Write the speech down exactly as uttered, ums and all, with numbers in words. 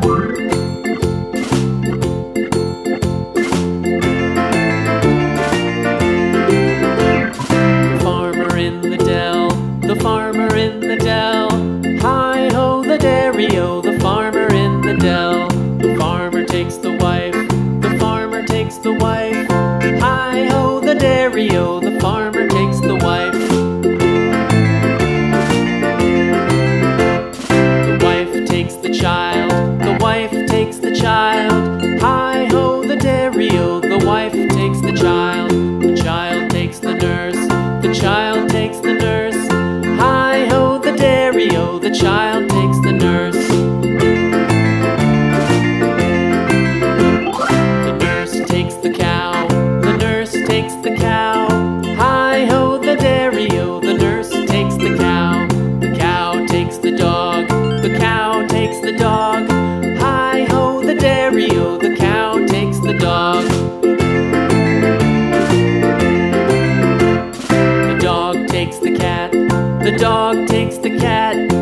The farmer in the dell, the farmer in the dell. Hi-ho the dairy-o, the farmer in the dell. The farmer takes the wife, the farmer takes the wife. Hi-ho the dairy-o, the farmer takes the wife. Child, the wife takes the child. Hi-ho the dairy-o, the wife takes the child. The child takes the nurse, the child takes the nurse. Hi-ho the dairy-o, the child takes the nurse. The nurse takes the cow, the nurse takes the cow. Hi-ho the dairy-o, the nurse takes the cow. The cow takes the dog, the cow takes the dog. Hi-ho the dairy-o, the cow takes the dog. The dog takes the cat, the dog takes the cat.